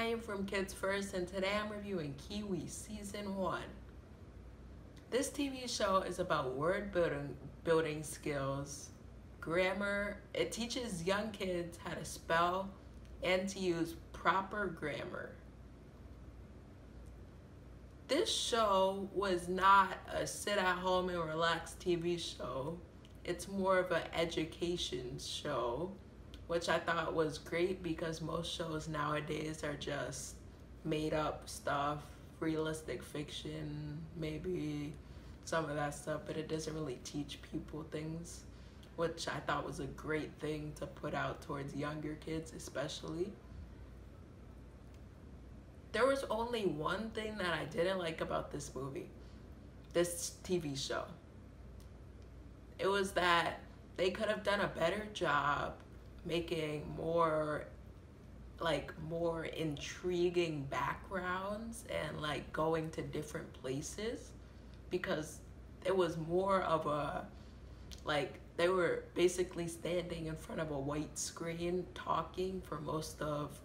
Na'im from Kids First, and today I'm reviewing Kiwi Season 1. This TV show is about word building skills, grammar. It teaches young kids how to spell and to use proper grammar. This show was not a sit at home and relax TV show. It's more of an education show, which I thought was great because most shows nowadays are just made up stuff, realistic fiction, maybe some of that stuff, but it doesn't really teach people things, which I thought was a great thing to put out towards younger kids especially. There was only one thing that I didn't like about this movie, this TV show. It was that they could have done a better job making more intriguing backgrounds and like going to different places, because it was more of a they were basically standing in front of a white screen talking for most of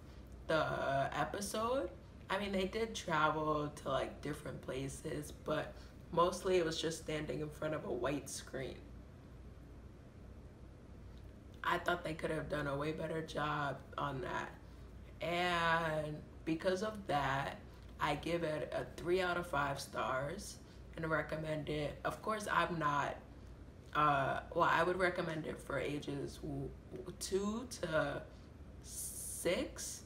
the episode. I mean, they did travel to like different places, but mostly it was just standing in front of a white screen. I thought they could have done a way better job on that. And because of that, I give it a 3 out of 5 stars and recommend it. Of course, I'm not, I would recommend it for ages 2 to 6.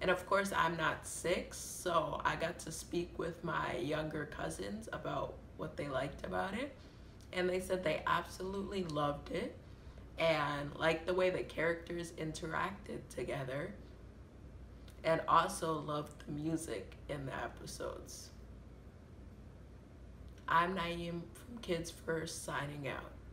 And of course, I'm not 6, so I got to speak with my younger cousins about what they liked about it. And they said they absolutely loved it and liked the way the characters interacted together, and also loved the music in the episodes. I'm Na'im from Kids First, signing out.